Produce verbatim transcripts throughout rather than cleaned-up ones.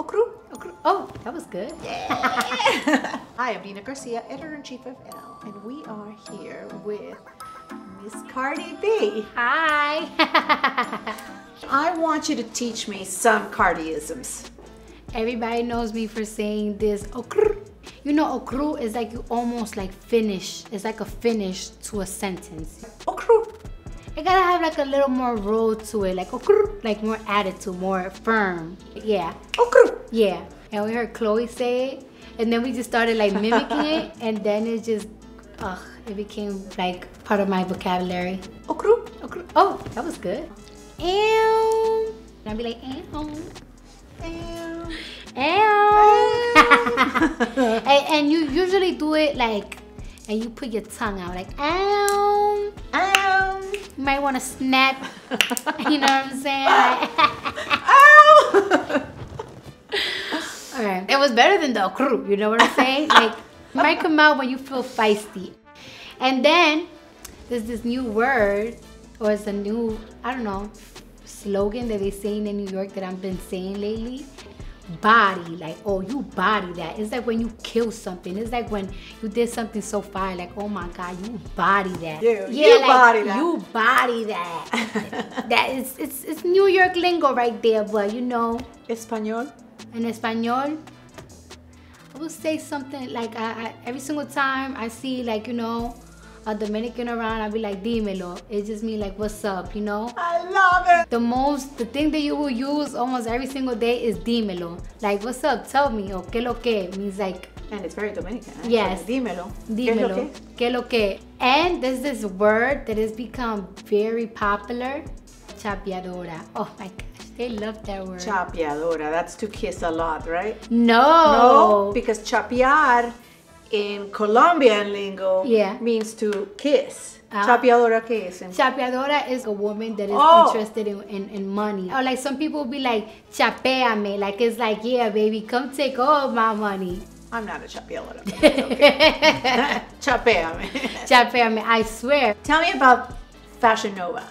Okru. Okru. Oh, that was good. Yeah. Hi, I'm Nina Garcia, editor-in-chief of Elle, and we are here with Miss Cardi B. Hi. I want you to teach me some Cardiisms. Everybody knows me for saying this okru. You know, okru is like you almost like finish. It's like a finish to a sentence. Okru. It gotta have like a little more roll to it, like okru, like more attitude, more firm. Yeah. Okru. Yeah. And we heard Chloe say it, and then we just started like mimicking it, and then it just, ugh, it became like part of my vocabulary. Okru. Okru. Oh, that was good. Ew. And I'd be like, ew. Ew. Ew. and, and you usually do it like, and you put your tongue out like, ew. Ew. You might want to snap. You know what I'm saying? Like, ow. All right. It was better than the okru. You know what I'm saying? Like, it might come out when you feel feisty. And then there's this new word, or it's a new, I don't know, slogan that they're saying in New York that I've been saying lately. Body, like, oh, you body that. It's like when you kill something. It's like when you did something so fire, like, oh my God, you body that. Dude, yeah, you like, body that. You body that. That is, it's, it's New York lingo right there, but you know. Español. En español. I will say something like, I, I, every single time I see, like, you know, a Dominican around, I'll be like, dímelo. It just means like, what's up, you know? I love it. The most, the thing that you will use almost every single day is dímelo. Like, what's up, tell me, or qué lo que, means like. And it's very Dominican. Right? Yes. Dímelo. Dímelo. Qué lo que. And there's this word that has become very popular, chapeadora. Oh my God. They love that word. Chapeadora, that's to kiss a lot, right? No. No, because chapear in Colombian lingo yeah. means to kiss. Uh, chapeadora que es? Chapeadora is a woman that is oh. interested in, in, in money. Or like some people will be like, chapeame, like it's like, yeah, baby, come take all of my money. I'm not a chapeadora, but it's okay. Chapeame. Chapeame, I swear. Tell me about Fashion Nova.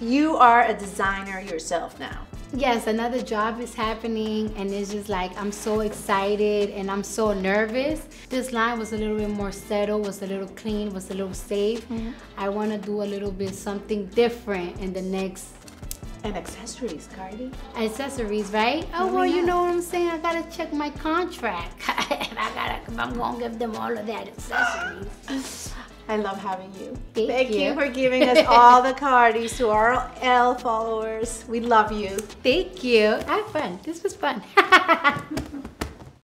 You are a designer yourself now. Yes, another job is happening, and it's just like, I'm so excited and I'm so nervous. This line was a little bit more settled, was a little clean, was a little safe. Mm-hmm. I want to do a little bit something different in the next. And accessories, Cardi. Accessories, right? Oh, well, you know what I'm saying? I gotta check my contract. I gotta, I'm gonna give them all of that accessories. I love having you. Thank, Thank you. you for giving us all the Cardis to our Elle followers. We love you. Thank you. I had fun. This was fun.